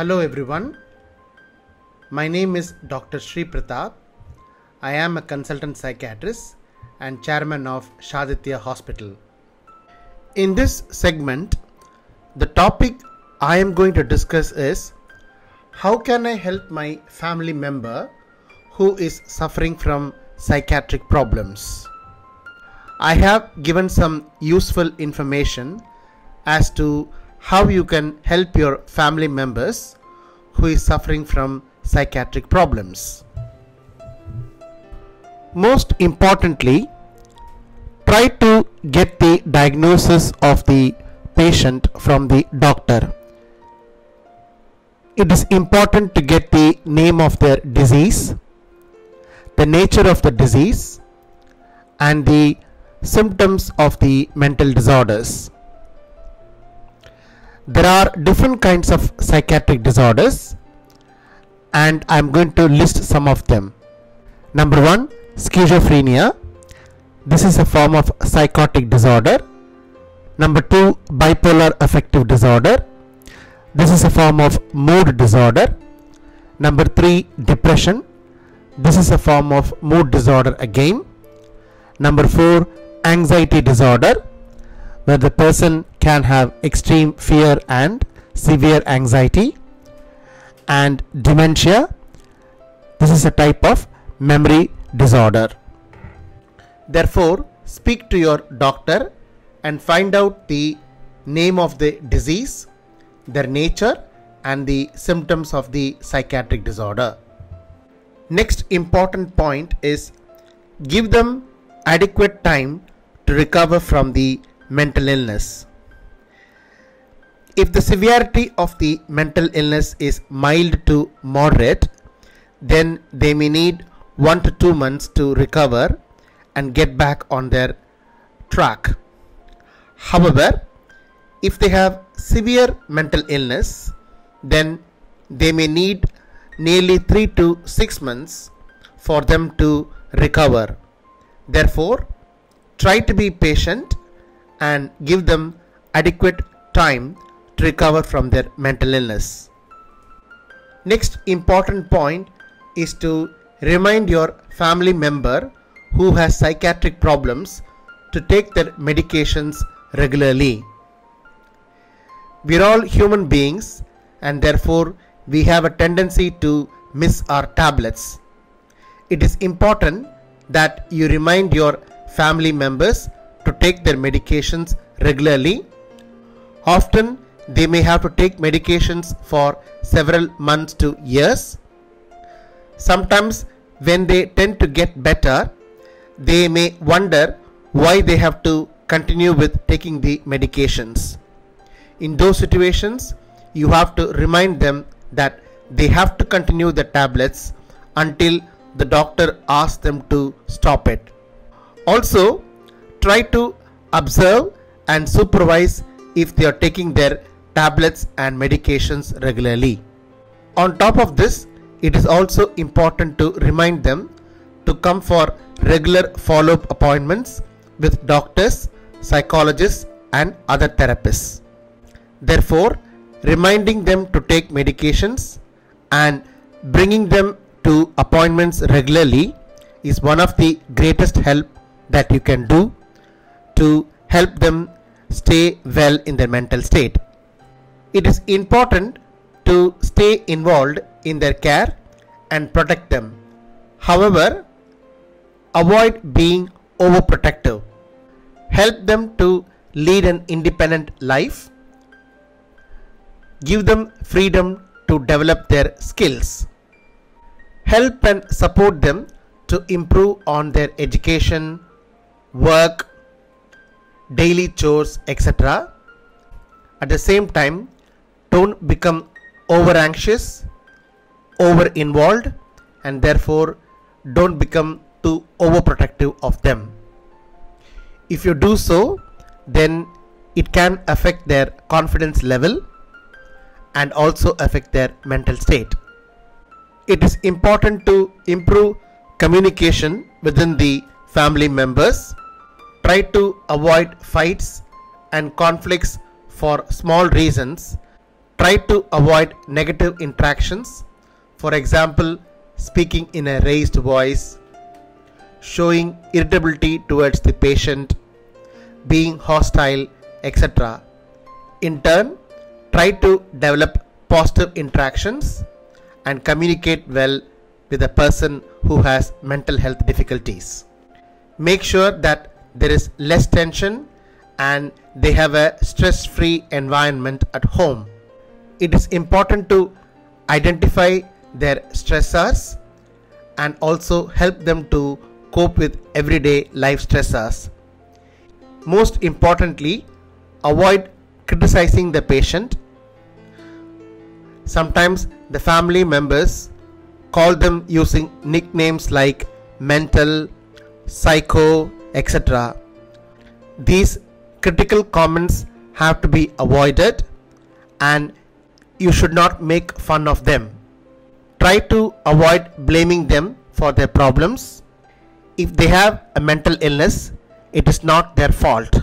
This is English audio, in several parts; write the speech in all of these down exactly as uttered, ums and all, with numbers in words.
Hello everyone, my name is Doctor Sree Prathap. I am a consultant psychiatrist and chairman of Shadithya Hospital. In this segment, the topic I am going to discuss is how can I help my family member who is suffering from psychiatric problems. I have given some useful information as to how you can help your family members who is suffering from psychiatric problems. Most importantly, try to get the diagnosis of the patient from the doctor. It is important to get the name of their disease, the nature of the disease, and the symptoms of the mental disorders. There are different kinds of psychiatric disorders, and I am going to list some of them. Number one, schizophrenia. This is a form of psychotic disorder. Number two, bipolar affective disorder. This is a form of mood disorder. Number three, depression. This is a form of mood disorder again. Number four, anxiety disorder, where the person can have extreme fear and severe anxiety. And dementia, this is a type of memory disorder. Therefore, speak to your doctor and find out the name of the disease, their nature, and the symptoms of the psychiatric disorder. Next important point is give them adequate time to recover from the mental illness. If the severity of the mental illness is mild to moderate, then they may need one to two months to recover and get back on their track. However, if they have severe mental illness, then they may need nearly three to six months for them to recover. Therefore, try to be patient and give them adequate time to recover from their mental illness. Next important point is to remind your family member who has psychiatric problems to take their medications regularly. We are all human beings, and therefore we have a tendency to miss our tablets. It is important that you remind your family members to take their medications regularly. Often they may have to take medications for several months to years. Sometimes when they tend to get better, they may wonder why they have to continue with taking the medications. In those situations, you have to remind them that they have to continue the tablets until the doctor asks them to stop it. Also, try to observe and supervise if they are taking their tablets and medications regularly. On top of this, it is also important to remind them to come for regular follow-up appointments with doctors, psychologists, and other therapists. Therefore, reminding them to take medications and bringing them to appointments regularly is one of the greatest help that you can do to help them stay well in their mental state. It is important to stay involved in their care and protect them. However, avoid being overprotective. Help them to lead an independent life. Give them freedom to develop their skills. Help and support them to improve on their education, work, daily chores, et cetera. At the same time, don't become over anxious, over involved, and therefore don't become too overprotective of them. If you do so, then it can affect their confidence level and also affect their mental state. It is important to improve communication within the family members. Try to avoid fights and conflicts for small reasons Try to avoid negative interactions, for example, speaking in a raised voice, showing irritability towards the patient, being hostile, et cetera. In turn, try to develop positive interactions and communicate well with a person who has mental health difficulties. Make sure that there is less tension and they have a stress-free environment at home. It is important to identify their stressors and also help them to cope with everyday life stressors. Most importantly, avoid criticizing the patient. Sometimes the family members call them using nicknames like mental, psycho, et cetera. These critical comments have to be avoided and you should not make fun of them. Try to avoid blaming them for their problems. If they have a mental illness, it is not their fault.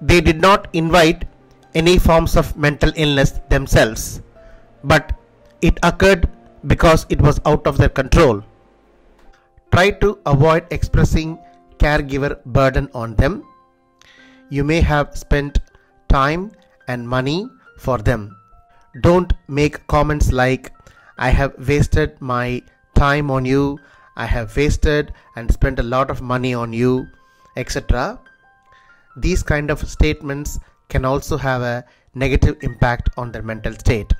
They did not invite any forms of mental illness themselves, but it occurred because it was out of their control. Try to avoid expressing caregiver burden on them. You may have spent time and money for them. Don't make comments like, I have wasted my time on you, I have wasted and spent a lot of money on you, et cetera. These kind of statements can also have a negative impact on their mental state.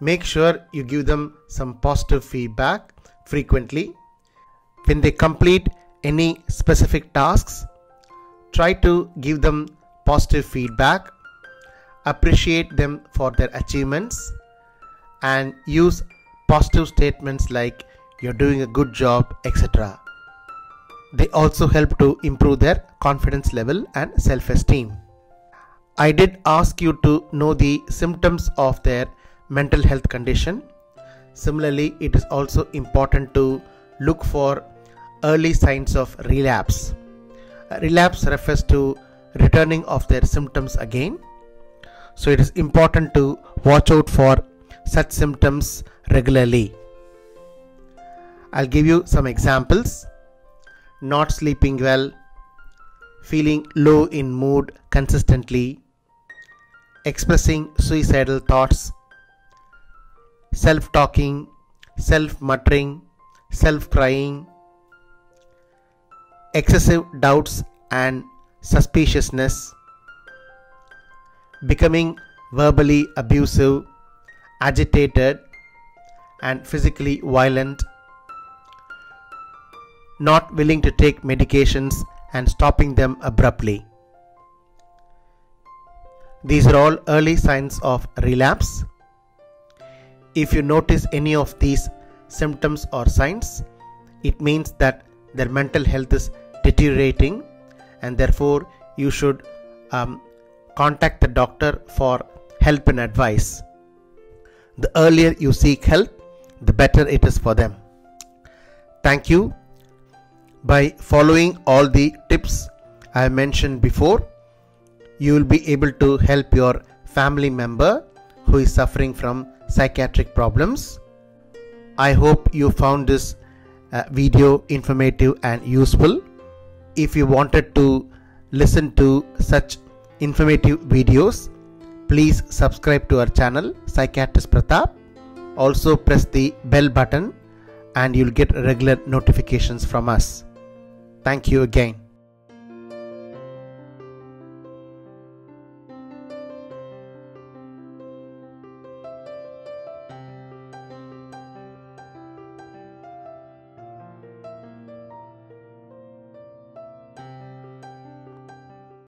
Make sure you give them some positive feedback frequently. When they complete any specific tasks, try to give them positive feedback, appreciate them for their achievements, and use positive statements like you're doing a good job, et cetera. They also help to improve their confidence level and self-esteem. I did ask you to know the symptoms of their mental health condition. Similarly, it is also important to look for early signs of relapse. Relapse refers to returning of their symptoms again. So it is important to watch out for such symptoms regularly. I'll give you some examples. Not sleeping well, feeling low in mood consistently, expressing suicidal thoughts, self-talking, self-muttering, self-crying, excessive doubts and suspiciousness, becoming verbally abusive, agitated and physically violent, not willing to take medications and stopping them abruptly. These are all early signs of relapse. If you notice any of these symptoms or signs, it means that their mental health is deteriorating and therefore you should um, contact the doctor for help and advice. The earlier you seek help, the better it is for them. Thank you. By following all the tips I mentioned before, you will be able to help your family member who is suffering from psychiatric problems. I hope you found this uh, video informative and useful. If you wanted to listen to such informative videos, please subscribe to our channel, Psychiatrist Prathap. Also press the bell button and you'll get regular notifications from us. Thank you again.